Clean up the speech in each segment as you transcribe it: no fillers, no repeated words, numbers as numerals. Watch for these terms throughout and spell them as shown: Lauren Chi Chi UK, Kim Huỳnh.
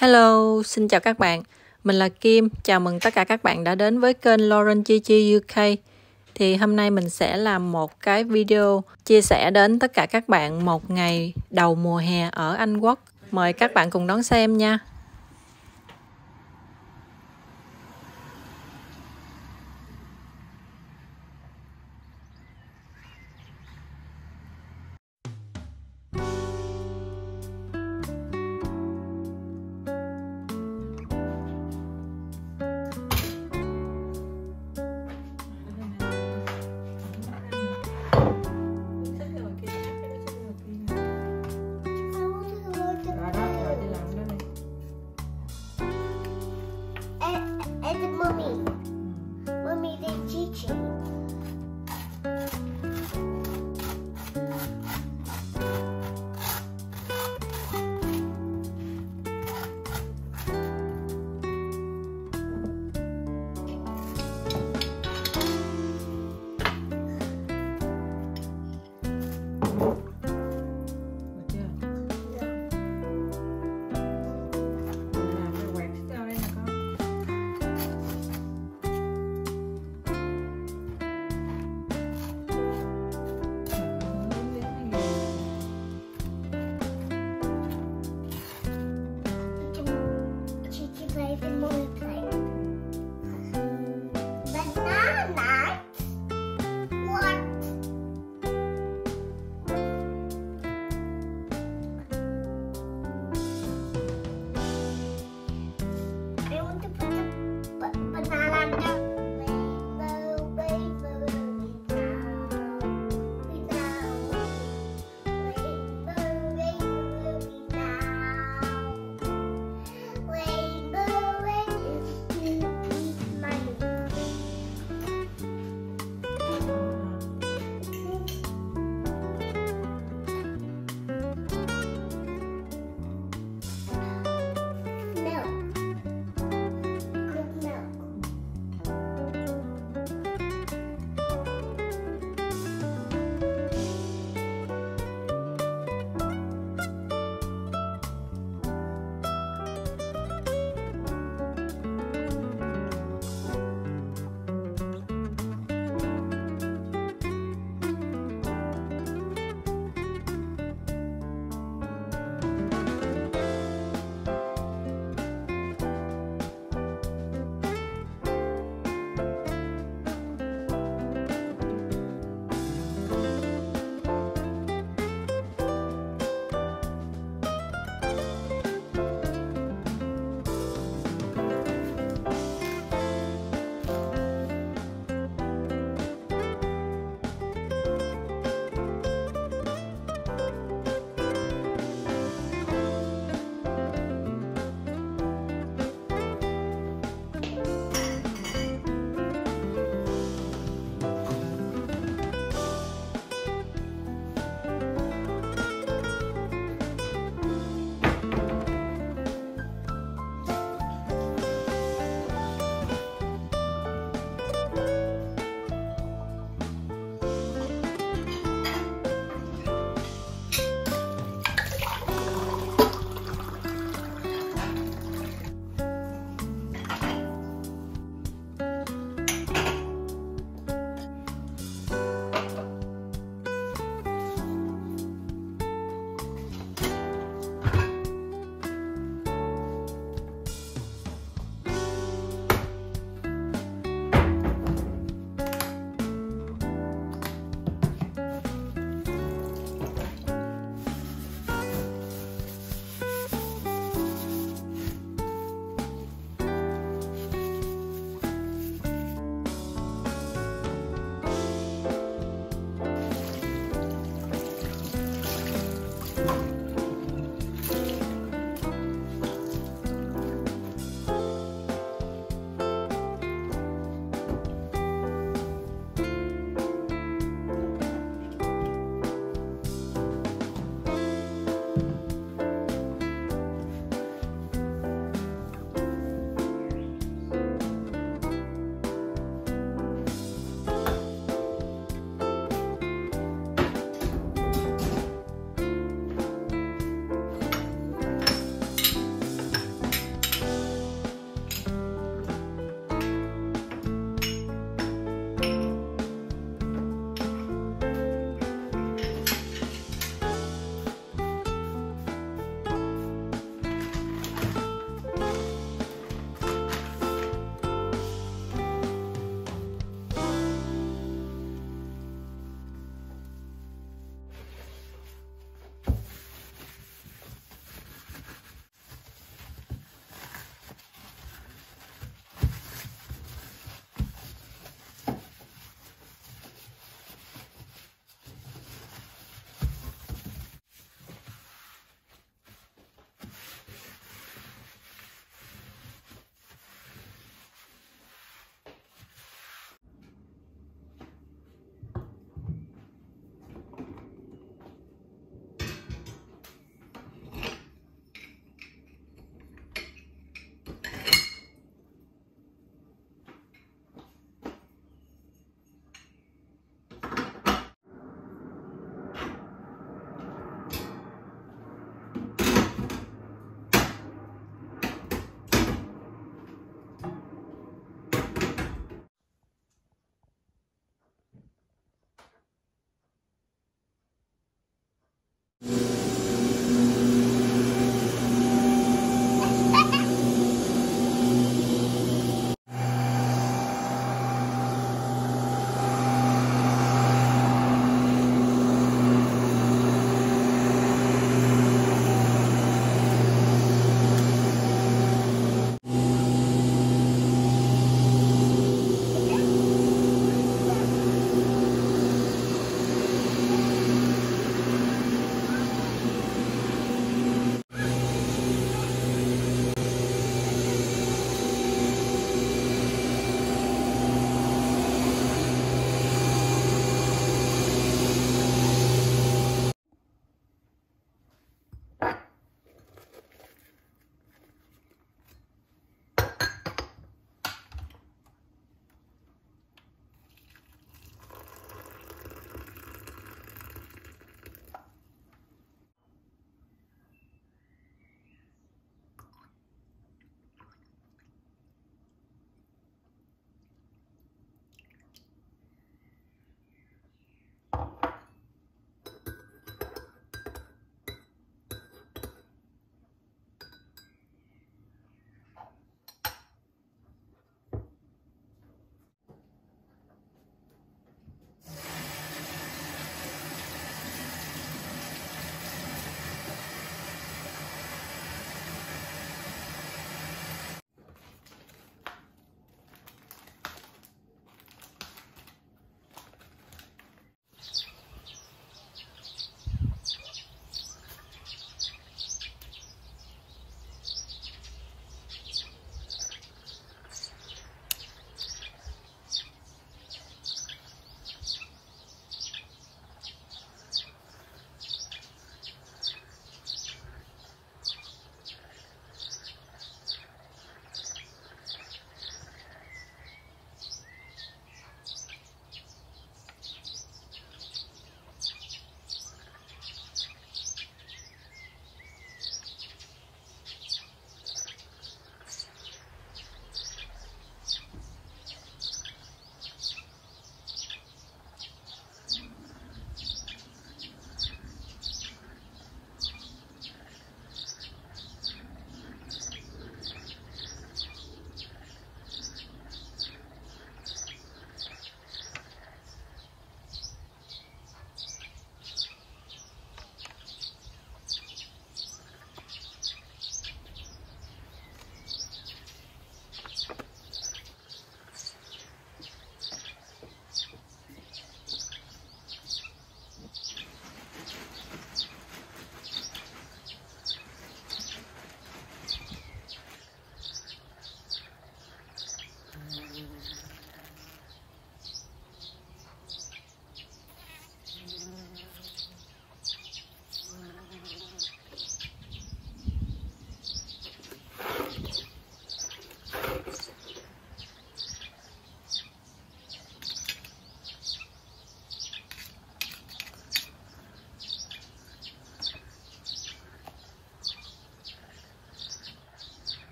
Hello, xin chào các bạn. Mình là Kim, chào mừng tất cả các bạn đã đến với kênh Lauren Chi Chi UK. Thì hôm nay mình sẽ làm một cái video chia sẻ đến tất cả các bạn một ngày đầu mùa hè ở Anh Quốc. Mời các bạn cùng đón xem nha. Mommy, they're teaching.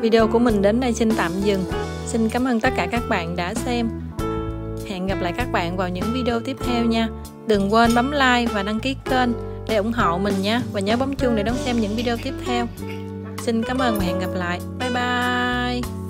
Video của mình đến đây xin tạm dừng. Xin cảm ơn tất cả các bạn đã xem. Hẹn gặp lại các bạn vào những video tiếp theo nha. Đừng quên bấm like và đăng ký kênh để ủng hộ mình nha. Và nhớ bấm chuông để đón xem những video tiếp theo. Xin cảm ơn và hẹn gặp lại. Bye bye.